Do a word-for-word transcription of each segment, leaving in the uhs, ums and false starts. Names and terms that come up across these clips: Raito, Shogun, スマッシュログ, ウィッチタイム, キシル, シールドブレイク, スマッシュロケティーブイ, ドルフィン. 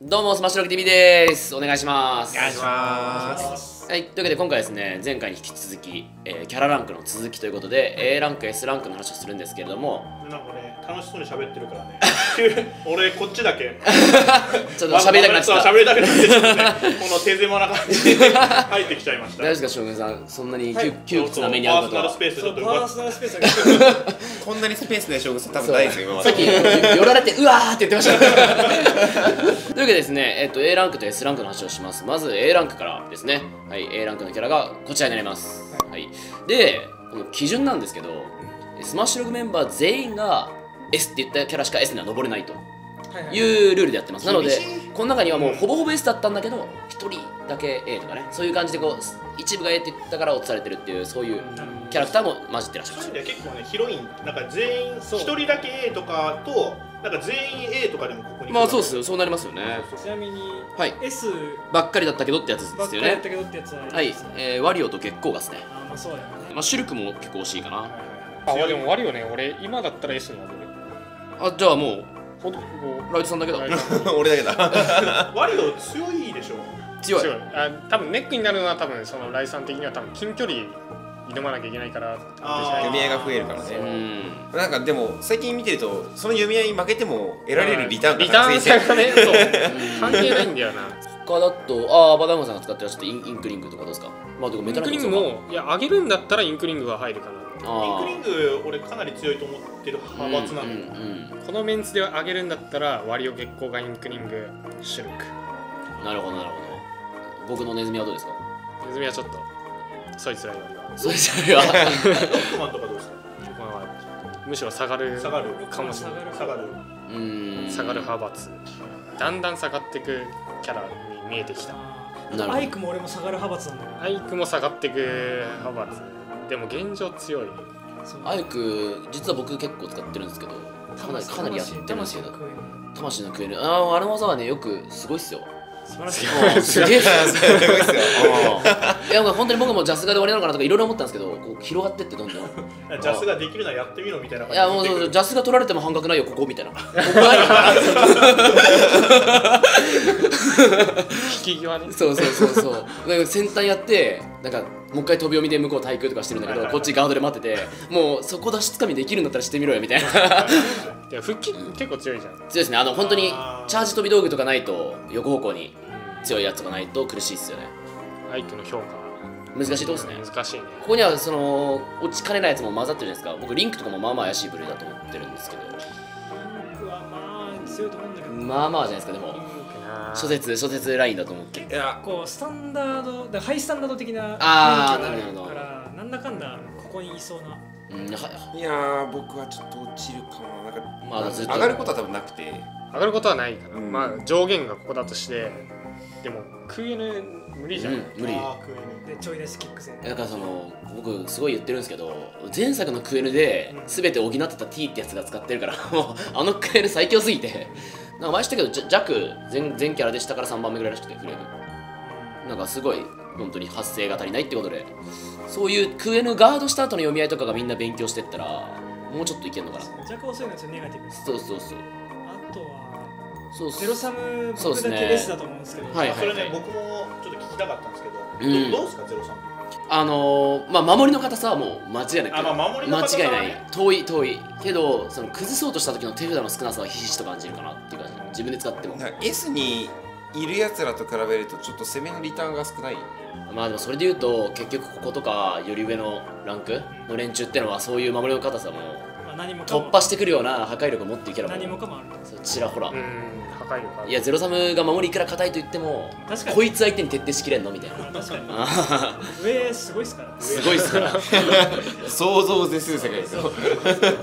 どうもスマッシュロケ ティーブイ でーす。お願いします。お願いします。はい、というわけで今回ですね、前回に引き続き、えー、キャラランクの続きということで、うん、A ランク S ランクの話をするんですけれども、なんかね、楽しそうに喋ってるからね。俺こっちだけちょっと喋りたくなっちゃった。喋りたくなっちゃった。この手狭な感じで入ってきちゃいました。大丈夫ですか、将軍さん。そんなに窮屈な目にあることは。パーソナルスペースちょっと奪う。パーソナルスペースがこんなにスペースで将軍さん多分ないですよ、今まで。さっき寄られてうわーって言ってました。というわけでですね、えっと A ランクと S ランクの話をします。まず A ランクからですね。はい、A ランクのキャラがこちらになります。はい。で、この基準なんですけど、スマッシュログメンバー全員が S って言ったキャラしか S には登れないというルールでやってます。なのでこの中にはもうほぼほぼ S だったんだけどひとりだけ A とかね、そういう感じでこう一部が A って言ったから落とされてるっていう、そういうキャラクターも混じってらっしゃる。そういう意味では結構ね、ヒロインなんか全員ひとりだけ A とかと、なんか全員 A とかでもここにまあそうですよ、そうなりますよね。ちなみに S ばっかりだったけどってやつですよね。はい、ワリオと月光がですね。まあそうだよね。まあシルクも結構惜しいかな。あ、でもワリオね、俺今だったら S になる。あ、じゃあもうほんとライトさんだけだ。俺だけだ。ワリオ強いでしょ。強い。多分ネックになるのは多分そのライトさん的には多分近距離挑まなきゃいけないから読み合いが増えるからね。なんかでも最近見てるとその読み合いに負けても得られるリターンがリターン差がね、そう関係ないんだよな。他だとああバダムさんが使ってらっしゃってインクリングとかどうですか。まあでもメタルインクリングもいや上げるんだったらインクリングが入るかな。インクリング俺かなり強いと思ってる派閥なんで、このメンツで上げるんだったらワリオ月光がインクリングシュルク。なるほどなるほど。僕のネズミはどうですか。ネズミはちょっとそいつらよりはそいつらよりはロックマンとかどうですか。ロックマンはむしろ下がるかもしれない。下がる下がる派閥、だんだん下がっていくキャラに見えてきた。アイクも俺も下がる派閥なんだよ。アイクも下がっていく派閥でも現状強い。アイク実は僕結構使ってるんですけど、かなりかなりやってるんですけど、魂の食える、あああの技はね、よくすごいっすよ。素晴らしい。すげえすごいっすよ。いや本当に僕もジャスがで終わりなのかなとかいろいろ思ったんですけど、こう広がってってどんどん。ジャスができるならやってみろみたいな。いやもうジャスが取られても半額ないよここみたいな。引き際ね。そうそうそうそう。先端やってなんか。もう一回飛びを見て向こう対空とかしてるんだけど、こっちガードで待ってて、もうそこ出しつかみできるんだったらしてみろよみたいな。復帰結構強いじゃん。強いですね。あの本当にチャージ飛び道具とかないと、横方向に強いやつがないと苦しいっすよね。相手の評価難しいとこですね。難しいね。ここにはその落ちかねないやつも混ざってるじゃないですか。僕リンクとかもまあまあ怪しい部類だと思ってるんですけど。リンクはまあ強いと思うんだけど。まあまあじゃないですかでも。諸説諸説ラインだと思って。いや、こうスタンダード、ハイスタンダード的な雰囲気があるから、なんだかんだここにいそうな。いや、僕はちょっと落ちるかな。なんかまだずっと上がることは多分なくて、上がることはないかな。まあ上限がここだとして、でもクイエヌ無理じゃん。無理。でちょい出しキック戦。だからその僕すごい言ってるんですけど、前作のクイエヌで全て補ってた T ってやつが使ってるから、もうあのクイエヌ最強すぎて。なんか前したけど、弱 全, 全キャラでしたからさんばんめぐらいらしくて、フレームなんかすごい本当に発声が足りないってことで、そういうクエヌガードした後の読み合いとかがみんな勉強してったらもうちょっといけるのかな。弱遅いのはちょっとネガティブです。そうそうそう。あとはゼロサム僕だけレスだと思うんですけど、それね僕もちょっと聞きたかったんですけど、どうですかゼロサム。あのまあ守りの硬さはもう間違いない。間違いない。遠い遠いけど、その崩そうとした時の手札の少なさはひしひしと感じるかなっていう感じ。自分で使っても S にいるやつらと比べるとちょっと攻めのリターンが少ない。まあでもそれでいうと結局こことかより上のランクの連中ってのはそういう守りの硬さも突破してくるような破壊力を持っていけば何もかもある。ちらほらいやゼロサムが守りいくら硬いと言ってもこいつ相手に徹底しきれんのみたいな。確かに上すごいっすから。すごいっすから想像を絶する世界ですよ。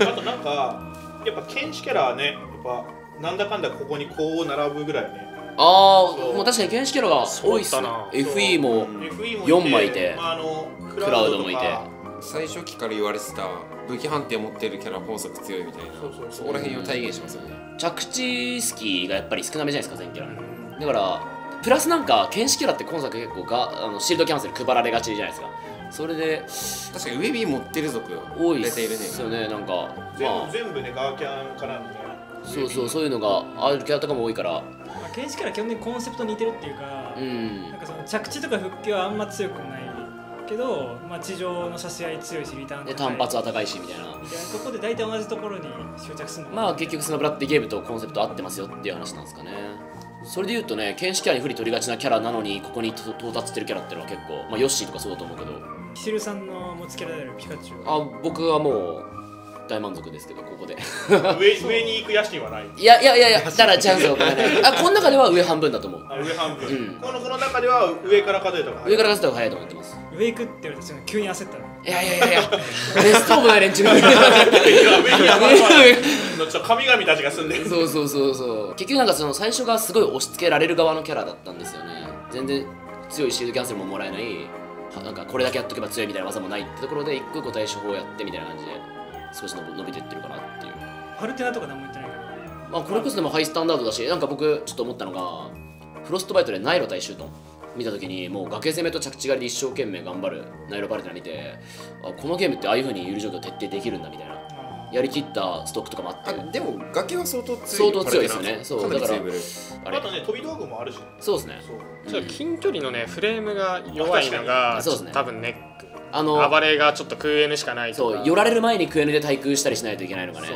あとなんかやっぱ剣士キャラはね、やっぱなんだかんだここにこう並ぶぐらいね。ああもう確かに剣士キャラが多いっすね。 エフイー もよんまいいてクラウドもいて。最初期から言われてた武器判定を持ってるキャラ本作強いみたいな、そこら辺を体現しますよね。着地スキーがやっぱり少なめじゃないですか全キャラだから。プラスなんか剣士キャラって今作結構があのシールドキャンセル配られがちじゃないですか。それで確かにウェビー持ってる族多いですよね。なんか全部ねガーキャンからみたいな。そうそうそういうのがあるキャラとかも多いから建式から基本的にコンセプト似てるっていうか、うん、なんかその着地とか復帰はあんま強くないけど、まあ、地上の差し合い強いしリターンで単発は高いしみたいなみたいなところで大体同じところに執着するのかな。まあ結局そのブラッディゲームとコンセプト合ってますよっていう話なんですかね。それで言うとね、剣士キャラに不利取りがちなキャラなのにここに到達してるキャラっていうのは結構、まあ、ヨッシーとかそうだと思うけど、キシルさんの持つキャラであるピカチュウ、あ僕はもう大満足ですけど、ここで上, 上に行く野心はない。いやいやいやいや、だからチャンスが起こらない。あ、この中では上半分だと思う。あ、上半分、うん、このこの中では上から数えた方が早い、上から数えた方が早いと思ってます。上行くって言われたら急に焦ったの。いやいやいやいや、ベストオブな連中の上に神々たちが住んでる。そうそうそうそう、結局なんかその最初がすごい押し付けられる側のキャラだったんですよね。全然強いシールドキャンセルももらえない、なんかこれだけやっとけば強いみたいな技もないってところで一個一個対処法やってみたいな感じで少し伸びてってるかなっていう。パルテナとか何も言ってないからね。まあこれこそでもハイスタンダードだし、なんか僕ちょっと思ったのが、フロストバイトでナイロ対シュートン見た時に、もう崖攻めと着地狩りで一生懸命頑張るナイロパルテナ見て、あ、このゲームってああいう風に緩い状況徹底できるんだみたいな、やりきったストックとかもあって。あ、でも崖は相当強い、相当強いですよね。そうだからあとね、飛び道具もあるし。そうですね、ちょっと近距離のねフレームが弱いのが多分ネック。あの暴れがちょっとクエヌしかないとか、そう寄られる前にクエヌで対空したりしないといけないのかね。そ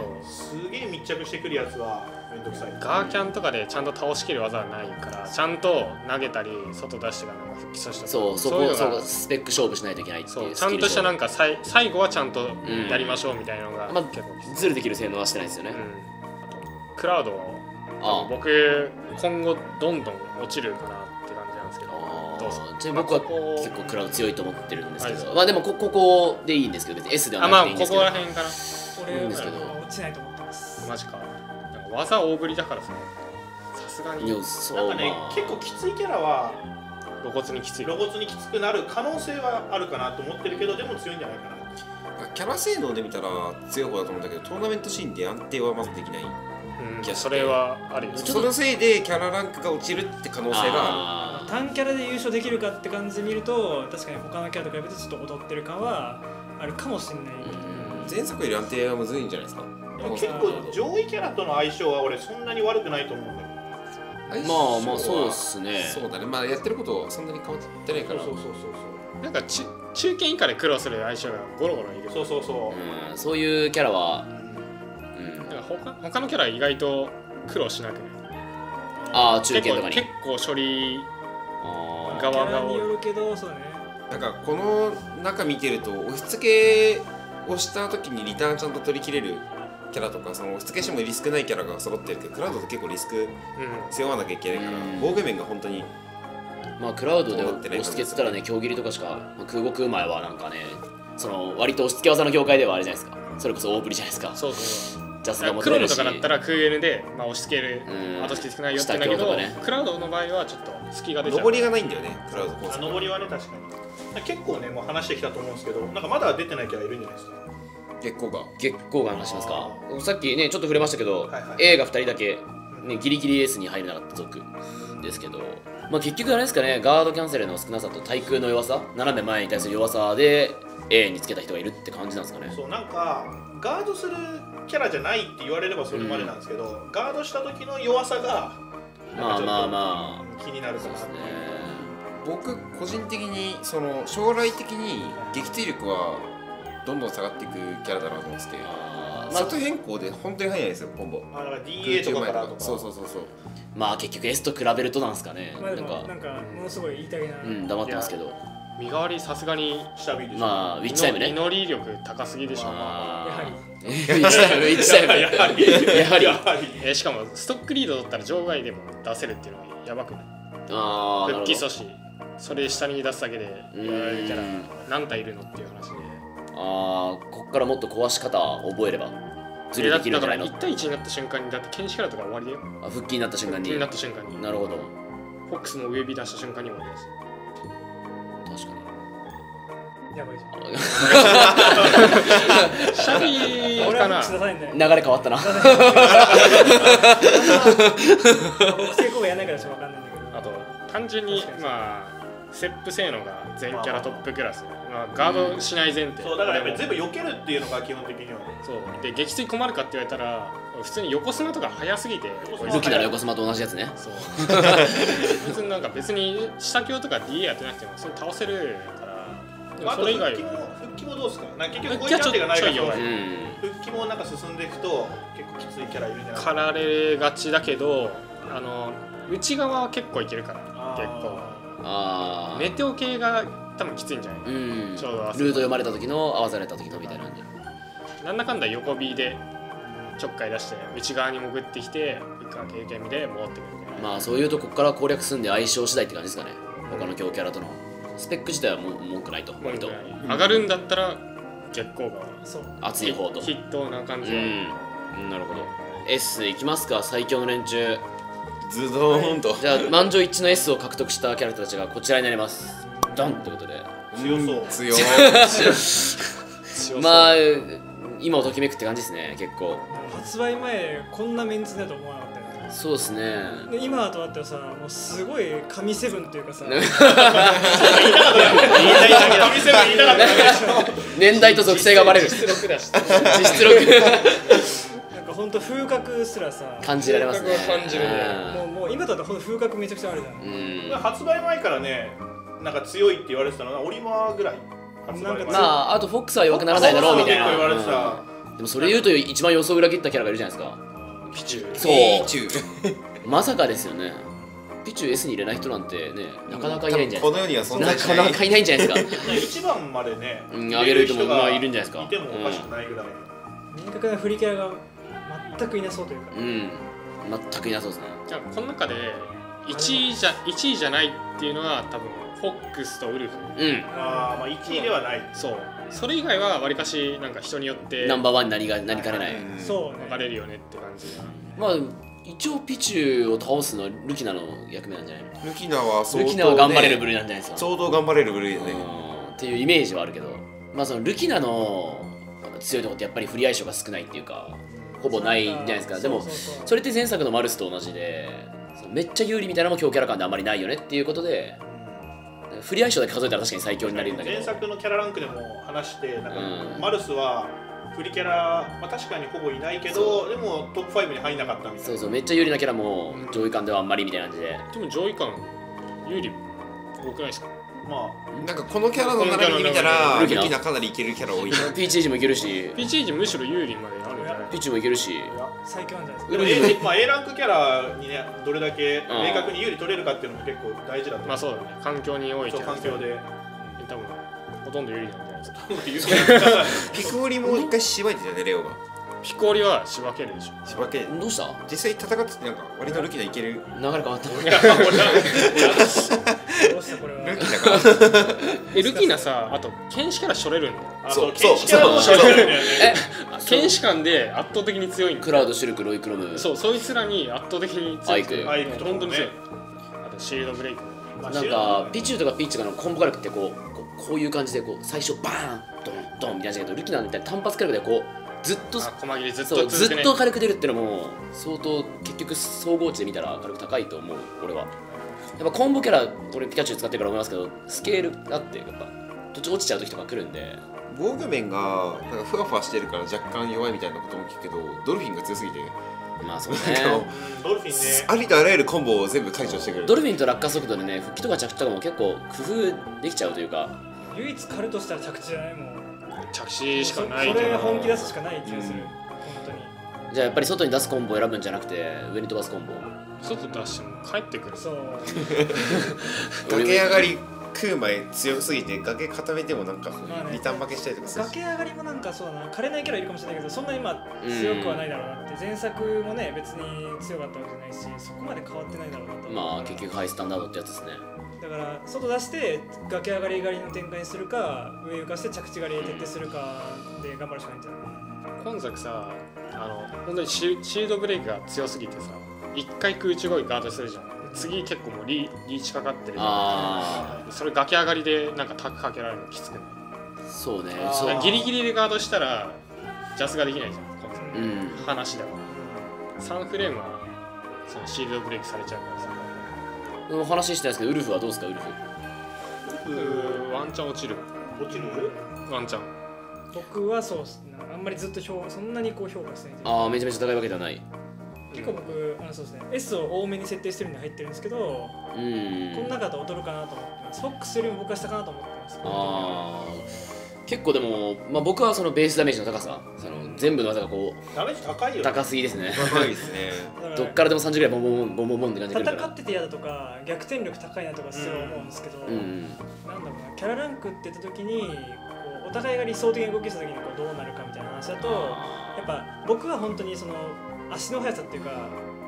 うすげえ密着してくるやつはめんどくさい。ガーキャンとかでちゃんと倒しきる技はないから、ちゃんと投げたり外出してから復帰させたり、そうそこをスペック勝負しないといけないっていう、ちゃんとしたなんか最後はちゃんとやりましょうみたいなのが結構ズルできる性能はしてないですよね。クラウドは僕今後どんどん落ちるかなって感じなんですけど、僕は結構クラウド強いと思ってるんですけど、まあでもここでいいんですけど、別に S ではなくていいんですけど、まあここら辺かな。俺は落ちないと思ってます。マジか、技大振りだからさすがになんかね、結構きついキャラは露骨にきつい露骨にきつくなる可能性はあるかなと思ってるけど、でも強いんじゃないかな。キャラ性能で見たら強い方だと思うんだけど、トーナメントシーンで安定はまずできない。それはあるよ。そのせいでキャラランクが落ちるって可能性がある。単キャラで優勝できるかって感じで見ると、確かに他のキャラと比べてちょっと劣ってる感はあるかもしれない。前作より安定はむずいんじゃないですか。でも結構上位キャラとの相性は俺そんなに悪くないと思うんだけど。まあまあそうっすね。そうだね。まあやってることそんなに変わってないから。そうそうそうそう。なんかち中堅以下で苦労する相性がゴロゴロいる。そうそうそう。うん、そういうキャラは。うん。だから他他のキャラ意外と苦労しなくない。ああ中堅とかに。結構処理側が多い。なんかこの中見てると、押し付けをした時にリターンちゃんと取りきれるキャラとか、その押し付けしてもリスクないキャラが揃ってるけど、クラウドって結構リスク背負わなきゃいけないから、うん、防御面が本当に。まあクラウドで押し付けっつったらね、強斬りとかしか、まあ、空国前はなんかね、その割と押し付け技の業界ではあれじゃないですか、それこそ大振りじゃないですか。そうそうジャスが持てるし、クロードとかだったらクーエルで、まあ、押し付ける、うん、後付け少ないよってんだけど、ね、クラウドの場合はちょっと隙が出ちゃう。上りがないんだよね、クラウドコース。上りはね、確かに。結構ね、もう話してきたと思うんですけど、なんかまだ出てないキャラいるんじゃないですか。月光が。月光が話しますか。さっきね、ちょっと触れましたけど、はいはい、A がふたりだけ、ね、ギリギリ S に入れなかった族ですけど、まあ、結局あれですかね、ガードキャンセルの少なさと対空の弱さ、斜め前に対する弱さで A につけた人がいるって感じなんですかね。そうなんかガードするキャラじゃないって言われればそれまでなんですけど、うん、ガードした時の弱さがまあまあまあ気になるかな。僕個人的にその将来的に撃墜力はどんどん下がっていくキャラだなと思うんですけど、外変更で本当に速いですよコンボ。あ、だから ディーエー とかからとか。そうそうそうそう。まあ結局 S と比べるとなんですかね。なんかなんかものすごい言いたいな。うん、黙ってますけど。身代わりさすがに下火でしょ。まあウィッチタイムね。祈り力高すぎでしょ。やはり。やはり。しかもストックリードだったら場外でも出せるっていうのがやばくない。ああ。復帰阻止。それ下に出すだけでやられるキャラ何体いるのっていう話で。ああ、こっからもっと壊し方覚えればずれできるんじゃないの。一対一になった瞬間にだって剣士キャラとか終わりだよ。あ、復帰になった瞬間に。復帰になった瞬間に。なるほど。フォックスの上火出した瞬間にも終わりです。確かにやばいじゃん。シャビーかな。流れ変わったな。成功やらないからちょっと分かんないんだけど。あと単純にまあステップ性能が全キャラトップクラス、まあガードしない前提。そうだからやっぱり全部避けるっていうのが基本的には。そうで撃墜困るかって言われたら普通に横スマとか速すぎて、武器なら横スマと同じやつね。そう別になんか別に下強とか ディーエー やってなくてもそれ倒せるから。それ以外復帰もどうですか？なんか結局こういうキャンディがないから、復帰もなんか進んでいくと結構きついキャラいるじゃないですか。狩られがちだけど、あの内側は結構いけるから。結構あメテオ系が多分きついんじゃないかな。うん、ちょうどルート読まれた時の合わされた時のみたいなんで、なんだかんだ横 B でちょっかい出して内側に潜ってきて一回経験で戻ってくるみたいな。まあそういうとこから攻略するんで相性次第って感じですかね。他の強キャラとのスペック自体はもう文句ないと。割と上がるんだったら月光が熱い方と筆頭な感じ。うん、なるほど。 S いきますか、最強の連中。ズドーンと、はい、じゃあ満場一致の S を獲得したキャラクターたちがこちらになります。ダンってことで強そう強そうまあ今をときめくって感じですね。結構発売前こんなメンツだと思わなかったよね。そうですね。で今となってはさ、もうすごい神セブンっていうかさ、言いたかったよ言いたいだけだ。神セブン言いたかったよ年代と属性がバレる。実力だし実力本当風格すらさ感じられますね。感じるね。もうもう今だと本当風格めちゃくちゃあるじゃん。うん、発売前からね、なんか強いって言われてたのがオリマーぐらい。発売前。まああとフォックスは弱くならないだろうみたいな。でもそれ言うと一番予想裏切ったキャラがいるじゃないですか。ピチュー。そう。ピチュー。まさかですよね。ピチュー S に入れない人なんてね、なかなかいないんじゃないですか。この世にはそんな人いない。なかなかいないんじゃないですか。一番までね。うん、あげる人もまあいるんじゃないですか。いてもおかしくないぐらい。明確な振りキャラが。全くいなそうというか、うん、全くいなそうですね。じゃあこの中でいちいじゃいちいじゃないっていうのは多分フォックスとウルフ、うん、ああまあいちいではない。そう、それ以外はわりかしなんか人によってナンバーワンになりかねない、そう分かれるよねって感じが。まあ一応ピチューを倒すのはルキナの役目なんじゃないの。ルキナは相当、ね、ルキナは頑張れる部類なんじゃないですか。相当頑張れる部類だねっていうイメージはあるけど、まあそのルキナの強いところってやっぱり不利相性が少ないっていうかほぼないじゃないですか。でもそれって前作のマルスと同じで、めっちゃ有利みたいなのも強キャラ感であんまりないよねっていうことで、振り相性だけ数えたら確かに最強になれるんだけど、前作のキャラランクでも話してなんか、うん、マルスは振りキャラ、まあ、確かにほぼいないけどでもトップファイブに入んなかったみたいな。そうそう、めっちゃ有利なキャラも上位感ではあんまりみたいな感じで、うん、でも上位感有利多くないですか。まあ、なんかこのキャラの並びで見たらルキナかなりいけるキャラ多い。ピーチエイジもいけるし、ピーチエイジむしろ有利まであるんじゃない。ピーチもいけるし最強なんじゃないですか。でも A ランクキャラにね、どれだけ明確に有利取れるかっていうのも結構大事だと思う。まあそうだね、環境に多いキャラ、環境で多分ほとんど有利なんじゃないですか。ピコリも一回しばいてたね、レオが。ピコリはしばけるでしょ。しばける。どうした？実際戦っててなんか割とルキナいける。流れ変わった。ルキナか。えルキナさ、あと剣士キャラしょれるんだよ。そうそうそう。剣士官で圧倒的に強いんだ。クラウドシルクロイクロム。そう、そいつらに圧倒的に強い。アイク。本当に強い。あとシールドブレイク。なんかピチューとかピーチとかのコンボ火力ってこうこういう感じでこう最初バーンドンドンみたいな感じで、ルキナみたいな単発火力でこう。ずっとずっと軽く出るってのも相当結局総合値で見たら軽く高いと思う。俺はやっぱコンボキャラ、俺ピカチュウ使ってるから思いますけど、スケールがあってやっぱ途中落ちちゃう時とか来るんで、防御面がなんかふわふわしてるから若干弱いみたいなことも聞くけど、ドルフィンが強すぎて、まあそうね、ドルフィンね、ありとあらゆるコンボを全部解消してくる。ドルフィンと落下速度でね、復帰とか着地とかも結構工夫できちゃうというか、唯一狩るとしたら着地じゃないもん。着地しかないけど、本気出すしかない気がする、うん、本当に。じゃあやっぱり外に出すコンボを選ぶんじゃなくて上に飛ばすコンボ、外出しても帰ってくる。そう崖上がり食う前強すぎて崖固めてもなんかリターン負けしたりとかする。崖上がりもなんかそうだな、枯れないキャラいるかもしれないけどそんな今強くはないだろうなって、うん、前作もね別に強かったわけじゃないしそこまで変わってないだろうなと。まあ結局ハイスタンダードってやつですね。だから外出して崖上がり狩りの展開にするか上浮かして着地狩りを徹底するかで頑張るしかないんじゃない。今作さ、あの本当にシールドブレイクが強すぎてさ、一回空中攻撃ガードするじゃん。次結構もう リ, リーチかかってるからそれ崖上がりでなんかタクかけられるのきつくない。そうね、ギリギリでガードしたらジャスができないじゃん、今作、うん、話だから。サンフレームはそのシールドブレイクされちゃうからさ。お話ししたんですけど、ウルフはどうですか。ウルフワンチャン落ちる。落ちるワンチャン僕はそうあんまりずっと評価そんなにこう評価してないんですよ。ああ、めちゃめちゃ高いわけじゃない。結構僕あのそうですね S を多めに設定してるんで入ってるんですけど、うん、この中だと劣るかなと思ってます。フォックスよりも僕は下かなと思ってます。ああ、結構でもまあ僕はそのベースダメージの高さ、その全部の技がこうダメージ高いよ。高すぎですね。高いですね。どっからでもさんじゅうぐらいボンボンボンボンボンって感じで。戦ってて嫌だとか逆転力高いなとかすごい思うんですけど、うん、なんだろうなキャラランクって言った時に。お互いが理想的に動きした時にこうどうなるかみたいな話だとやっぱ僕は本当にその足の速さっていうか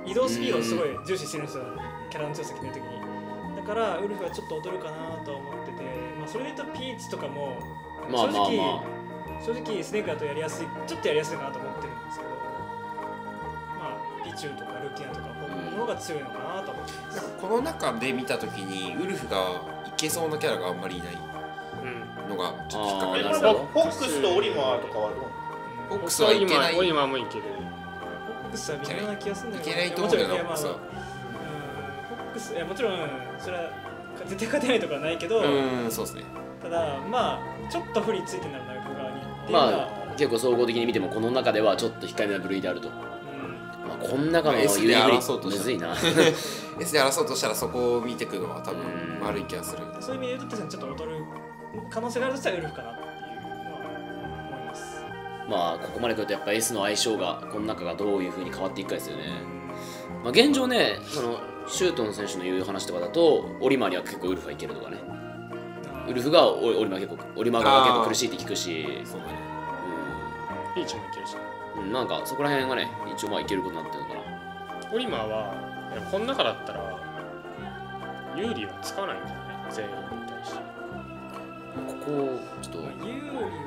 移動スピードをすごい重視してるんですよ、うん、キャラの強さ決める時に。だからウルフはちょっと劣るかなと思ってて、まあ、それで言うとピーチとかも正直、まあまあまあ、正直スネークだとやりやすいちょっとやりやすいかなと思ってるんですけど、まあ、ピチューとかルキアとか僕の方が強いのかなと思ってます。この中で見た時にウルフがいけそうなキャラがあんまりいないのがちょっと引っかかります。フォックスとオリマーとかはどう？フォックスはいけない。オリマーもいける。フォックスは微妙な気がするんだけど。いけないと思うけどな。フォックス、いやもちろんそれは絶対勝てないとかはないけど。うん、そうですね。ただまあちょっと不利ついてるなら僕側に。まあ結構総合的に見てもこの中ではちょっと控えめな部類であると。まあこの中の優位で争うとしたら。S で争うとしたらそこを見てくるのは多分悪い気がする。そういう意味で言うとちょっと劣る。可能性があるとしたらウルフかなっていうのは思います。まあここまで来るとやっぱ S の相性がこの中がどういうふうに変わっていくかですよね。まあ、現状ねそのシュートン選手の言う話とかだとオリマーには結構ウルフはいけるとかね、ウルフがオリマー結構オリマーが結構苦しいって聞くし、そうだね、うん、ピーチもいけるし、うん、なんかそこら辺がね一応まあいけることになってるのかな。オリマーはこの中だったら有利はつかないんじゃない全員に対して。ここちょっと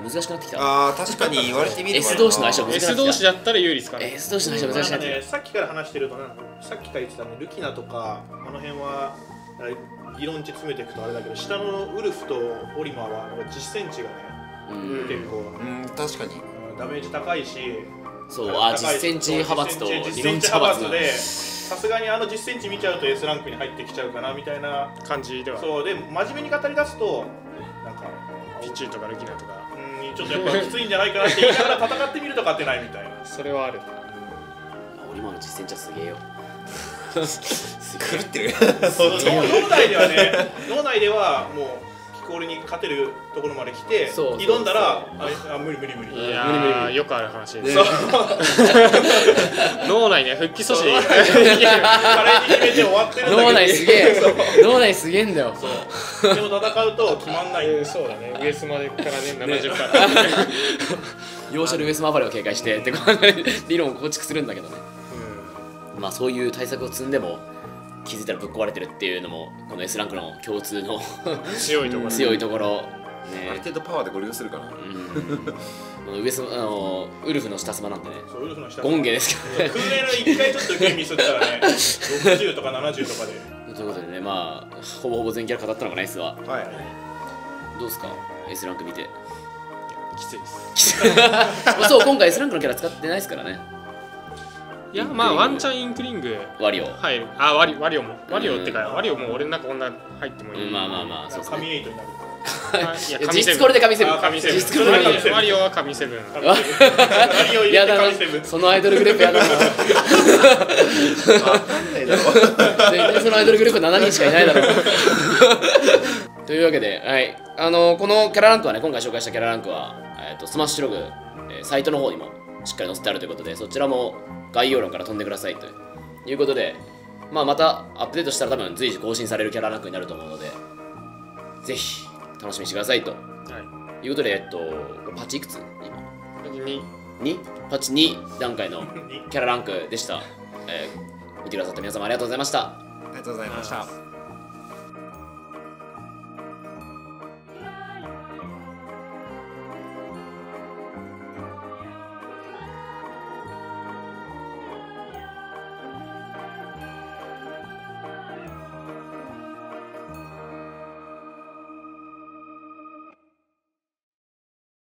難しくなってきた。ああ確かに言われてみれば S 同士の相性難しくなってきた。 S 同士だったら有利ですかね。 S 同士の相性難しくなってきた。さっきから話してるとな、さっきから言ってたねルキナとかあの辺は理論値詰めていくとあれだけど、下のウルフとオリマーは実戦値がね結構確かにダメージ高いし、そうあ実戦値派閥と理論値派閥でさすがにあの実戦値見ちゃうと S ランクに入ってきちゃうかなみたいな感じでは。そうで真面目に語り出すとピチューとかルキナとかちょっとやっぱきついんじゃないかなって言いながら戦ってみると勝てないみたいな。それはある。俺今の実戦じゃすげえよ。狂ってる。脳内ではね、脳内ではもうキコールに勝てるところまで来て挑んだらあ無理無理無理。いやよくある話です。脳内ね復帰阻止。カレーに決めて終わってるんだけど。脳内すげえ。脳内すげえんだよ。でも戦うと決まんない。そうだね、ウエスマでからねななじゅっから要所でウエスマ暴れを警戒してって理論を構築するんだけどね。まあそういう対策を積んでも気づいたらぶっ壊れてるっていうのもこの S ランクの共通の強いところ強いところある程度パワーでご利用するかな。ウエスあのウルフの下すばなんてねゴンゲですけどね。空冷のいっかいちょっとゲームミスったらねろくじゅうとかななじゅうとかでということでね、まあほぼほぼ全キャラ語ったのかな S は。はい、はい、どうですか S ランク見て。きついです。そう今回 S ランクのキャラ使ってないですからね。いやまあワンチャンインクリング。ワリオ。はい。あワリワリオもワリオってかワリオも俺の中こんな入ってもいい。まあまあまあそうですね。神エイトになる。いや実質これで神セブン。実質これで神セブン。ワリオは神セブン。ワリオいやだな。そのアイドルグループやだな。絶対そのアイドルグループななにんしかいないだろうというわけで、はい、あのこのキャラランクはね今回紹介したキャラランクは、えー、とスマッシュログ、えー、サイトの方にもしっかり載せてあるということで、そちらも概要欄から飛んでくださいということで、まあ、またアップデートしたら多分随時更新されるキャラランクになると思うのでぜひ楽しみにしてくださいと、はい、いうことで、えっと、パチいくつ今にパチに段階のキャラランクでした、えー見てくださった皆様ありがとうございました。ありがとうございました。